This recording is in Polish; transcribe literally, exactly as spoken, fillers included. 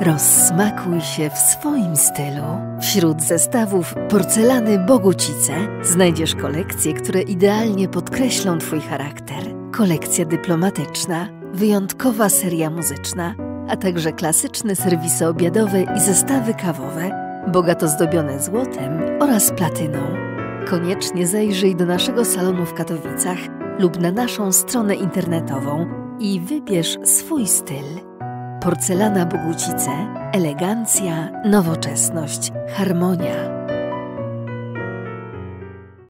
Rozsmakuj się w swoim stylu. Wśród zestawów porcelany Bogucice znajdziesz kolekcje, które idealnie podkreślą Twój charakter. Kolekcja dyplomatyczna, wyjątkowa seria muzyczna, a także klasyczne serwisy obiadowe i zestawy kawowe, bogato zdobione złotem oraz platyną. Koniecznie zajrzyj do naszego salonu w Katowicach lub na naszą stronę internetową i wybierz swój styl. Porcelana Bogucice. Elegancja, nowoczesność, harmonia.